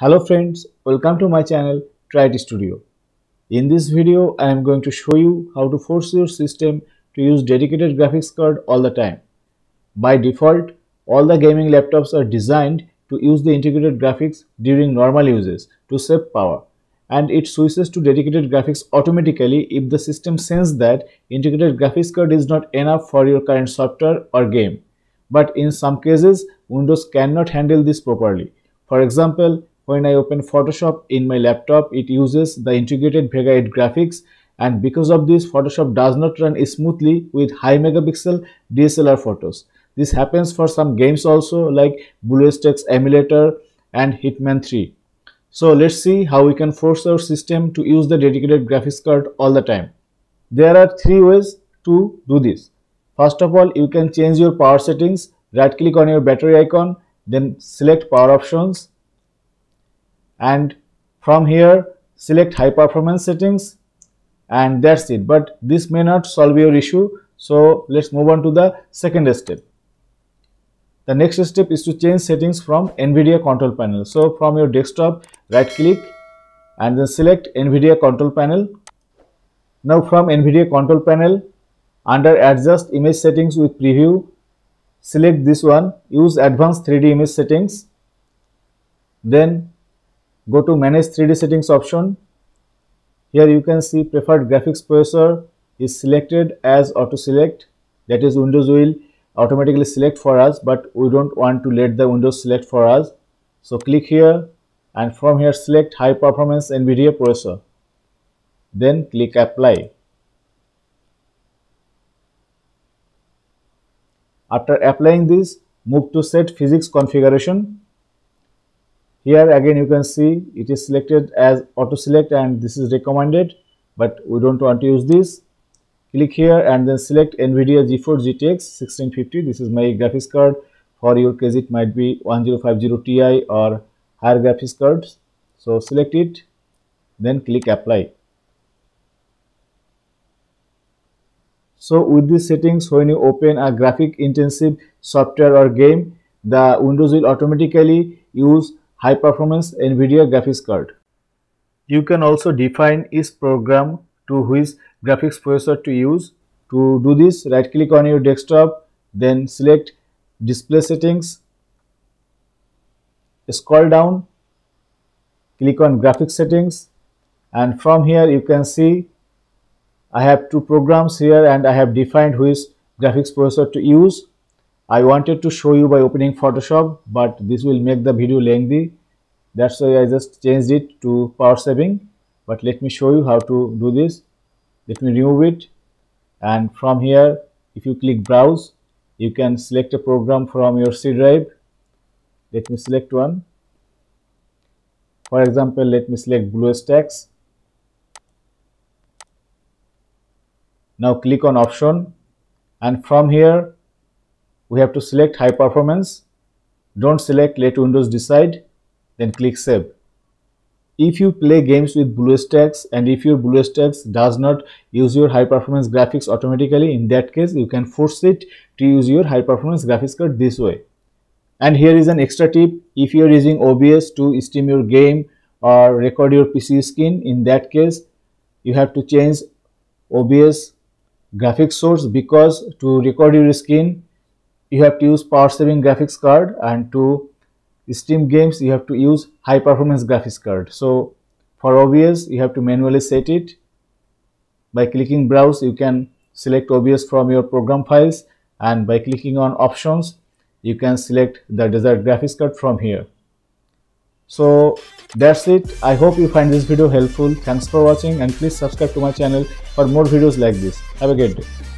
Hello friends, welcome to my channel Try It Studio. In this video, I am going to show you how to force your system to use dedicated graphics card all the time. By default, all the gaming laptops are designed to use the integrated graphics during normal uses to save power, and it switches to dedicated graphics automatically if the system senses that integrated graphics card is not enough for your current software or game. But in some cases, Windows cannot handle this properly. For example, when I open Photoshop in my laptop, it uses the integrated Vega 8 graphics, and because of this, Photoshop does not run smoothly with high megapixel DSLR photos. This happens for some games also, like BlueStacks emulator and Hitman 3. So let's see how we can force our system to use the dedicated graphics card all the time. There are three ways to do this. First of all, you can change your power settings. Right click on your battery icon, then select power options, and from here select high performance settings, and that's it. But this may not solve your issue, so let's move on to the second step. The next step is to change settings from NVIDIA control panel. So from your desktop, right click and then select NVIDIA control panel. Now from NVIDIA control panel, under adjust image settings with preview, select this one, use advanced 3D image settings, then go to manage 3D settings option. Here you can see preferred graphics processor is selected as auto select, that is Windows will automatically select for us, but we don't want to let the Windows select for us. So click here, and from here select high performance NVIDIA processor, then click apply. After applying this, move to set physics configuration. Here again you can see it is selected as auto select, and this is recommended, but we don't want to use this. Click here and then select NVIDIA GeForce GTX 1650. This is my graphics card. For your case it might be 1050 Ti or higher graphics cards. So select it, then click apply. So with these settings, when you open a graphic intensive software or game, the Windows will automatically use high performance NVIDIA graphics card. You can also define each program to which graphics processor to use. To do this, right click on your desktop, then select display settings, scroll down, click on graphics settings, and from here you can see I have two programs here, and I have defined which graphics processor to use. I wanted to show you by opening Photoshop, but this will make the video lengthy. That's why I just changed it to power saving. But let me show you how to do this. Let me remove it, and from here if you click browse, you can select a program from your C drive. Let me select one. For example, let me select BlueStacks. Now click on option, and from here we have to select high performance. Don't select, let Windows decide, then click save. If you play games with BlueStacks and if your BlueStacks does not use your high performance graphics automatically, in that case you can force it to use your high performance graphics card this way. And here is an extra tip: if you are using OBS to stream your game or record your PC screen, in that case you have to change OBS graphics source, because to record your screen you have to use power saving graphics card, and to stream games you have to use high performance graphics card. So for OBS you have to manually set it. By clicking browse you can select OBS from your program files, and by clicking on options you can select the desired graphics card from here. So that's it. I hope you find this video helpful. Thanks for watching, and please subscribe to my channel for more videos like this. Have a great day.